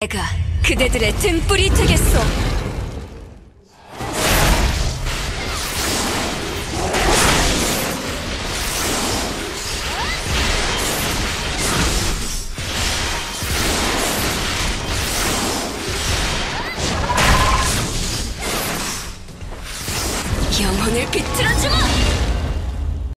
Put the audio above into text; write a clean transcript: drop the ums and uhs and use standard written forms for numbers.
내가 그대들의 등불이 되겠소. 영혼을 비틀어주마!